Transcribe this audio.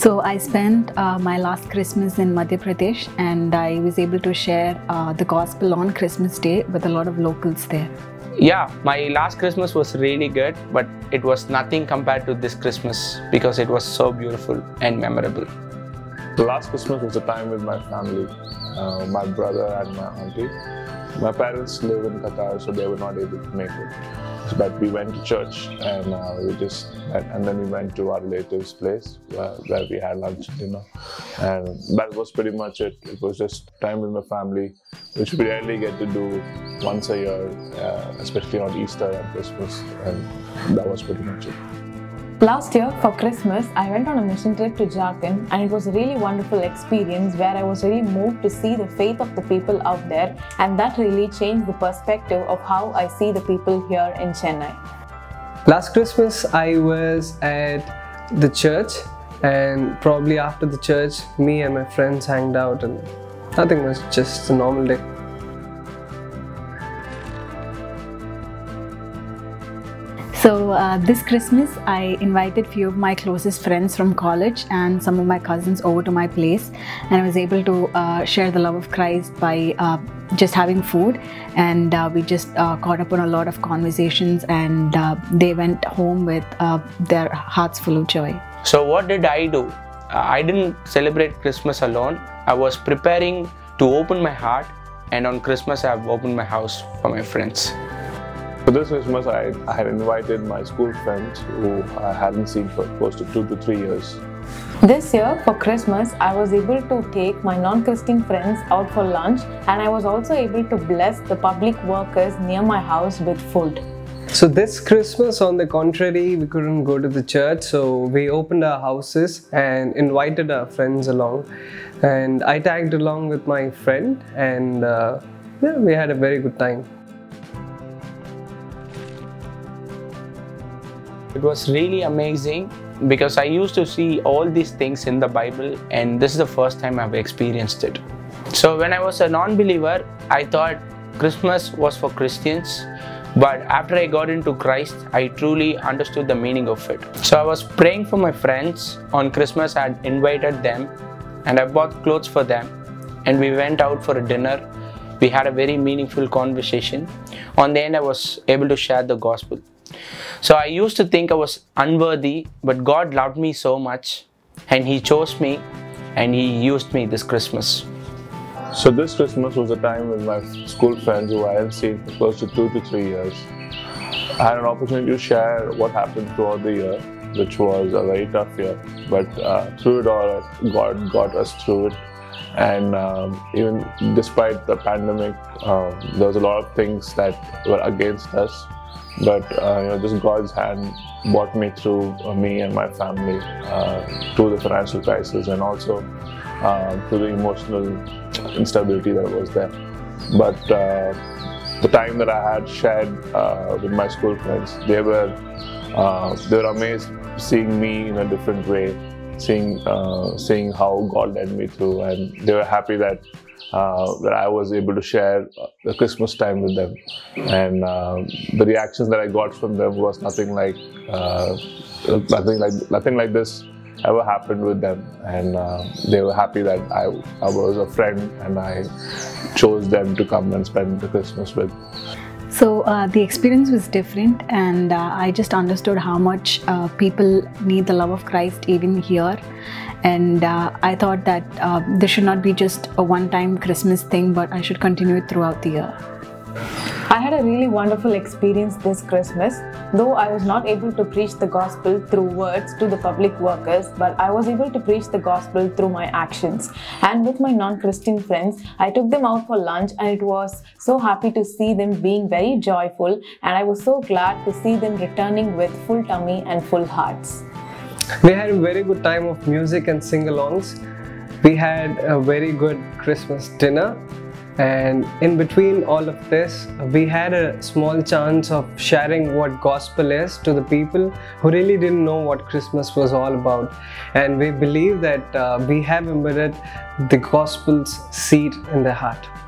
So I spent my last Christmas in Madhya Pradesh, and I was able to share the gospel on Christmas Day with a lot of locals there. Yeah, my last Christmas was really good, but it was nothing compared to this Christmas because it was so beautiful and memorable. The last Christmas was a time with my family, my brother and my auntie. My parents live in Qatar, so they were not able to make it. But we went to church, and then we went to our relatives' place where we had lunch, and that was pretty much it. It was just time with my family, which we rarely get to do once a year, especially on Easter and Christmas, and that was pretty much it. Last year for Christmas, I went on a mission trip to Jharkhand, and it was a really wonderful experience where I was really moved to see the faith of the people out there, and that really changed the perspective of how I see the people here in Chennai. Last Christmas, I was at the church, and probably after the church, me and my friends hanged out, and nothing much, just a normal day. So this Christmas, I invited few of my closest friends from college and some of my cousins over to my place, and I was able to share the love of Christ by just having food, and we just caught up on a lot of conversations, and they went home with their hearts full of joy. So what did I do? I didn't celebrate Christmas alone. I was preparing to open my heart, and on Christmas I've opened my house for my friends. So this Christmas, I had invited my school friends who I hadn't seen for close to 2 to 3 years. This year for Christmas, I was able to take my non-Christian friends out for lunch, and I was also able to bless the public workers near my house with food. So this Christmas, on the contrary, we couldn't go to the church, so we opened our houses and invited our friends along, and I tagged along with my friend, and yeah, we had a very good time. It was really amazing because I used to see all these things in the Bible, and this is the first time I've experienced it. So when I was a non-believer, I thought Christmas was for Christians, but after I got into Christ, I truly understood the meaning of it. So I was praying for my friends. On Christmas, I had invited them, and I bought clothes for them, and we went out for a dinner. We had a very meaningful conversation. On the end, I was able to share the gospel. So I used to think I was unworthy, but God loved me so much, and He chose me, and He used me this Christmas. So this Christmas was a time with my school friends who I hadn't seen for close to 2 to 3 years. I had an opportunity to share what happened throughout the year, which was a very tough year, but through it all, God got us through it. And even despite the pandemic, there was a lot of things that were against us. But just God's hand brought me through, me and my family, through the financial crisis, and also through the emotional instability that was there. But the time that I had shared with my school friends, they were amazed seeing me in a different way, seeing how God led me through, and they were happy that I was able to share the Christmas time with them, and the reactions that I got from them was nothing like this ever happened with them, and they were happy that I was a friend and I chose them to come and spend the Christmas with. So the experience was different, and I just understood how much people need the love of Christ even here. And I thought that this should not be just a one-time Christmas thing, but I should continue it throughout the year. I had a really wonderful experience this Christmas. Though I was not able to preach the gospel through words to the public workers, but I was able to preach the gospel through my actions. And with my non-Christian friends, I took them out for lunch, and it was so happy to see them being very joyful, and I was so glad to see them returning with full tummy and full hearts. We had a very good time of music and sing-alongs. We had a very good Christmas dinner, and in between all of this, we had a small chance of sharing what gospel is to the people who really didn't know what Christmas was all about. And we believe that we have embedded the gospel's seed in their heart.